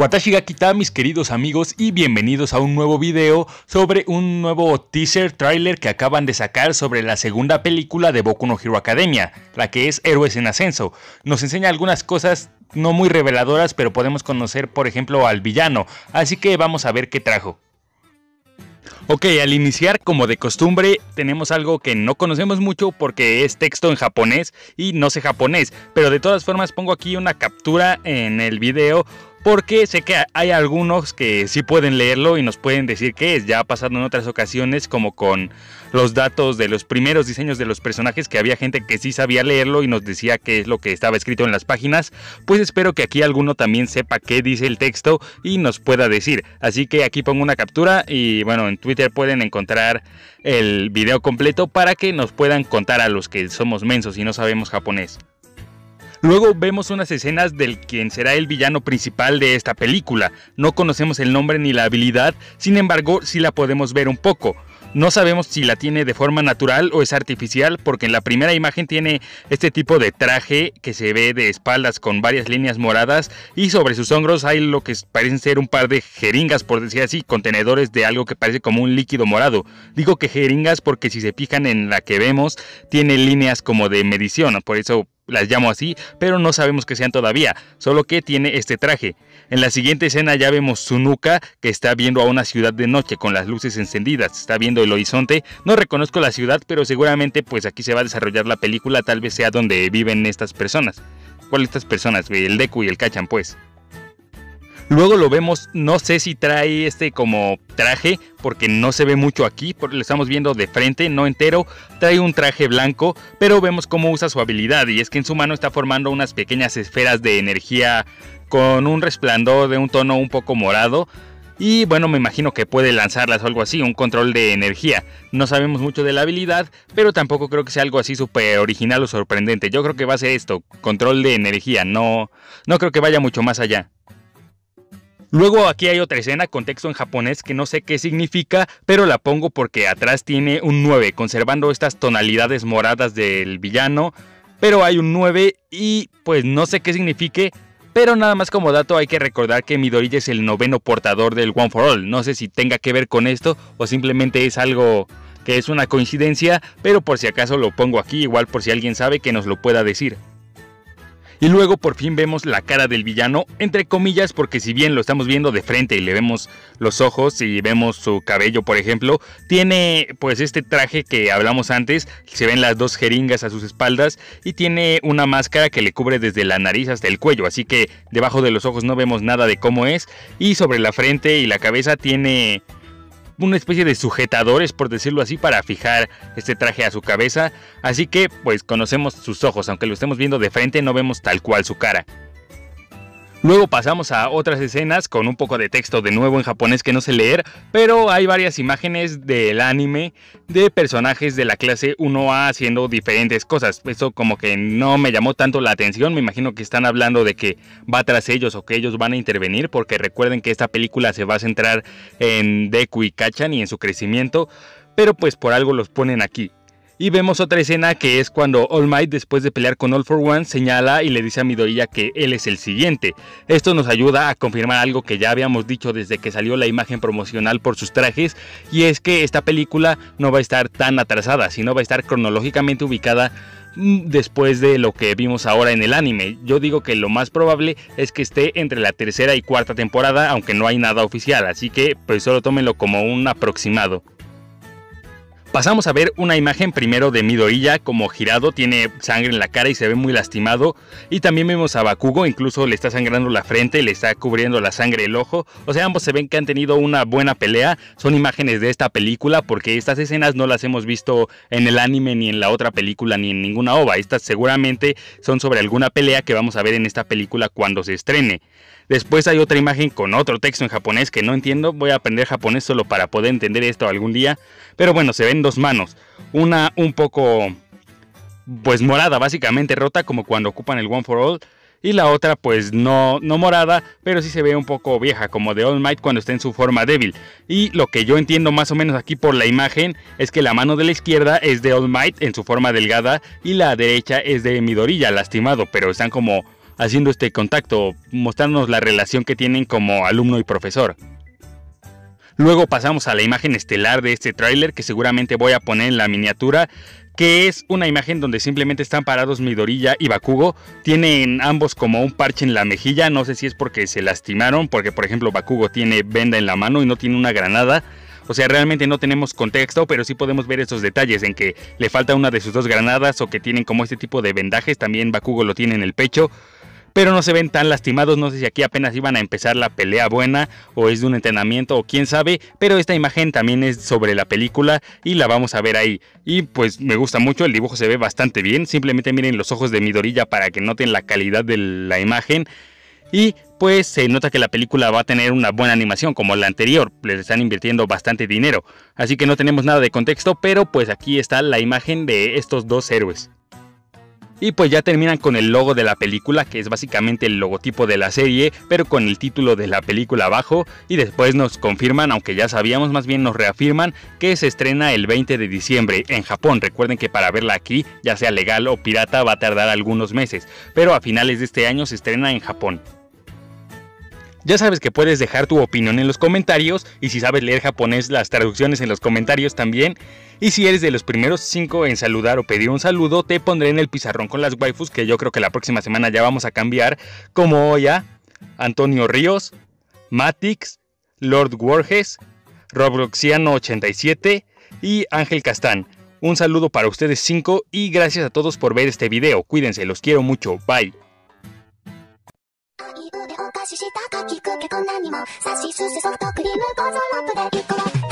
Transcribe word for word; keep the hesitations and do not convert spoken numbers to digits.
Watashi ga kita, mis queridos amigos, y bienvenidos a un nuevo video sobre un nuevo teaser trailer que acaban de sacar sobre la segunda película de Boku no Hero Academia, la que es Héroes en Ascenso. Nos enseña algunas cosas no muy reveladoras, pero podemos conocer por ejemplo al villano, así que vamos a ver qué trajo. Ok, al iniciar, como de costumbre, tenemos algo que no conocemos mucho porque es texto en japonés y no sé japonés, pero de todas formas pongo aquí una captura en el video porque sé que hay algunos que sí pueden leerlo y nos pueden decir qué es. Ya ha pasado en otras ocasiones, como con los datos de los primeros diseños de los personajes, que había gente que sí sabía leerlo y nos decía qué es lo que estaba escrito en las páginas. Pues espero que aquí alguno también sepa qué dice el texto y nos pueda decir. Así que aquí pongo una captura y bueno, en Twitter pueden encontrar el video completo para que nos puedan contar a los que somos mensos y no sabemos japonés. Luego vemos unas escenas del quien será el villano principal de esta película. No conocemos el nombre ni la habilidad, sin embargo sí la podemos ver un poco. No sabemos si la tiene de forma natural o es artificial, porque en la primera imagen tiene este tipo de traje que se ve de espaldas con varias líneas moradas, y sobre sus hombros hay lo que parecen ser un par de jeringas, por decir así, contenedores de algo que parece como un líquido morado. Digo que jeringas porque si se fijan en la que vemos, tiene líneas como de medición, por eso las llamo así, pero no sabemos que sean todavía, solo que tiene este traje. En la siguiente escena ya vemos su nuca, que está viendo a una ciudad de noche con las luces encendidas, está viendo el horizonte. No reconozco la ciudad, pero seguramente pues aquí se va a desarrollar la película, tal vez sea donde viven estas personas. ¿Cuáles estas personas? El Deku y el Kachan, pues. Luego lo vemos, no sé si trae este como traje, porque no se ve mucho aquí, porque lo estamos viendo de frente, no entero. Trae un traje blanco, pero vemos cómo usa su habilidad, y es que en su mano está formando unas pequeñas esferas de energía con un resplandor de un tono un poco morado. Y bueno, me imagino que puede lanzarlas o algo así, un control de energía. No sabemos mucho de la habilidad, pero tampoco creo que sea algo así súper original o sorprendente. Yo creo que va a ser esto, control de energía, no, no creo que vaya mucho más allá. Luego aquí hay otra escena con texto en japonés que no sé qué significa, pero la pongo porque atrás tiene un nueve, conservando estas tonalidades moradas del villano, pero hay un nueve y pues no sé qué signifique. Pero nada más como dato hay que recordar que Midoriya es el noveno portador del One For All. No sé si tenga que ver con esto o simplemente es algo que es una coincidencia, pero por si acaso lo pongo aquí, igual por si alguien sabe que nos lo pueda decir. Y luego por fin vemos la cara del villano, entre comillas, porque si bien lo estamos viendo de frente y le vemos los ojos y vemos su cabello, por ejemplo, tiene pues este traje que hablamos antes, se ven las dos jeringas a sus espaldas y tiene una máscara que le cubre desde la nariz hasta el cuello, así que debajo de los ojos no vemos nada de cómo es, y sobre la frente y la cabeza tiene una especie de sujetadores, por decirlo así, para fijar este traje a su cabeza, así que pues conocemos sus ojos, aunque lo estemos viendo de frente no vemos tal cual su cara. Luego pasamos a otras escenas con un poco de texto de nuevo en japonés que no sé leer, pero hay varias imágenes del anime de personajes de la clase uno A haciendo diferentes cosas. Eso como que no me llamó tanto la atención, me imagino que están hablando de que va tras ellos o que ellos van a intervenir, porque recuerden que esta película se va a centrar en Deku y Kachan y en su crecimiento, pero pues por algo los ponen aquí. Y vemos otra escena que es cuando All Might, después de pelear con All For One, señala y le dice a Midoriya que él es el siguiente. Esto nos ayuda a confirmar algo que ya habíamos dicho desde que salió la imagen promocional por sus trajes, y es que esta película no va a estar tan atrasada, sino va a estar cronológicamente ubicada después de lo que vimos ahora en el anime. Yo digo que lo más probable es que esté entre la tercera y cuarta temporada, aunque no hay nada oficial, así que pues solo tómenlo como un aproximado. Pasamos a ver una imagen primero de Midoriya como girado, tiene sangre en la cara y se ve muy lastimado, y también vemos a Bakugo, incluso le está sangrando la frente, le está cubriendo la sangre el ojo, o sea ambos se ven que han tenido una buena pelea. Son imágenes de esta película porque estas escenas no las hemos visto en el anime ni en la otra película ni en ninguna ova, estas seguramente son sobre alguna pelea que vamos a ver en esta película cuando se estrene. Después hay otra imagen con otro texto en japonés que no entiendo, voy a aprender japonés solo para poder entender esto algún día, pero bueno, se ven dos manos, una un poco pues morada, básicamente rota como cuando ocupan el One For All, y la otra pues no, no morada, pero sí se ve un poco vieja, como de All Might cuando está en su forma débil. Y lo que yo entiendo más o menos aquí por la imagen es que la mano de la izquierda es de All Might en su forma delgada y la derecha es de Midoriya lastimado, pero están como haciendo este contacto, mostrándonos la relación que tienen como alumno y profesor. Luego pasamos a la imagen estelar de este tráiler, que seguramente voy a poner en la miniatura, que es una imagen donde simplemente están parados Midoriya y Bakugo. Tienen ambos como un parche en la mejilla, no sé si es porque se lastimaron, porque por ejemplo Bakugo tiene venda en la mano y no tiene una granada. O sea, realmente no tenemos contexto, pero sí podemos ver estos detalles en que le falta una de sus dos granadas o que tienen como este tipo de vendajes. También Bakugo lo tiene en el pecho, pero no se ven tan lastimados. No sé si aquí apenas iban a empezar la pelea buena o es de un entrenamiento o quién sabe, pero esta imagen también es sobre la película y la vamos a ver ahí. Y pues me gusta mucho, el dibujo se ve bastante bien, simplemente miren los ojos de Midoriya para que noten la calidad de la imagen. Y pues se nota que la película va a tener una buena animación como la anterior, les están invirtiendo bastante dinero, así que no tenemos nada de contexto, pero pues aquí está la imagen de estos dos héroes. Y pues ya terminan con el logo de la película, que es básicamente el logotipo de la serie, pero con el título de la película abajo, y después nos confirman, aunque ya sabíamos, más bien nos reafirman, que se estrena el veinte de diciembre en Japón. Recuerden que para verla aquí, ya sea legal o pirata, va a tardar algunos meses, pero a finales de este año se estrena en Japón. Ya sabes que puedes dejar tu opinión en los comentarios, y si sabes leer japonés, las traducciones en los comentarios también. Y si eres de los primeros cinco en saludar o pedir un saludo, te pondré en el pizarrón con las waifus, que yo creo que la próxima semana ya vamos a cambiar, como Oya, Antonio Ríos, Matix, Lord Borges, Robloxiano ochenta y siete y Ángel Castán. Un saludo para ustedes cinco y gracias a todos por ver este video. Cuídense, los quiero mucho, bye. したかきくけこんなにも差しすせソフトクリームゴーゾラップでいっこだ